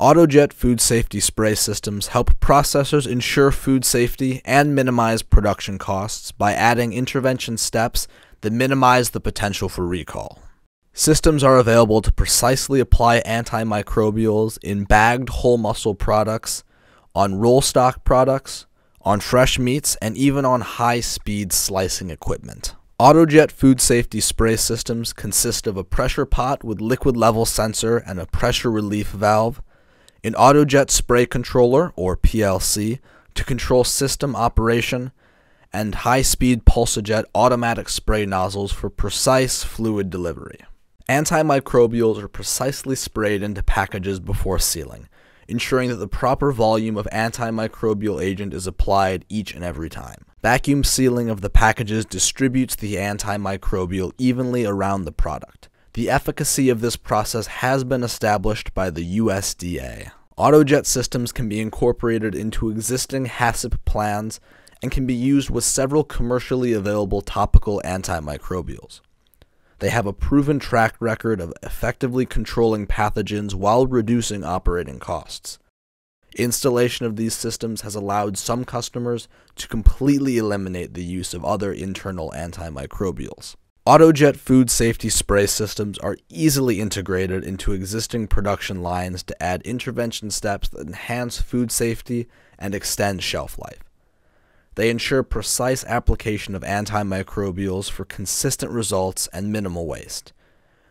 AutoJet food safety spray systems help processors ensure food safety and minimize production costs by adding intervention steps that minimize the potential for recall. Systems are available to precisely apply antimicrobials in bagged whole muscle products, on roll stock products, on fresh meats, and even on high-speed slicing equipment. AutoJet food safety spray systems consist of a pressure pot with liquid level sensor and a pressure relief valve, an AutoJet spray controller, or PLC, to control system operation, and high-speed PulseJet automatic spray nozzles for precise fluid delivery. Antimicrobials are precisely sprayed into packages before sealing, ensuring that the proper volume of antimicrobial agent is applied each and every time. Vacuum sealing of the packages distributes the antimicrobial evenly around the product. The efficacy of this process has been established by the USDA. AutoJet systems can be incorporated into existing HACCP plans and can be used with several commercially available topical antimicrobials. They have a proven track record of effectively controlling pathogens while reducing operating costs. Installation of these systems has allowed some customers to completely eliminate the use of other internal antimicrobials. AutoJet food safety spray systems are easily integrated into existing production lines to add intervention steps that enhance food safety and extend shelf life. They ensure precise application of antimicrobials for consistent results and minimal waste.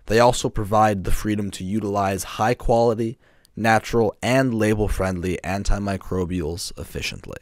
They also provide the freedom to utilize high-quality, natural, and label-friendly antimicrobials efficiently.